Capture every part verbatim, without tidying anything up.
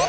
Yeah!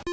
You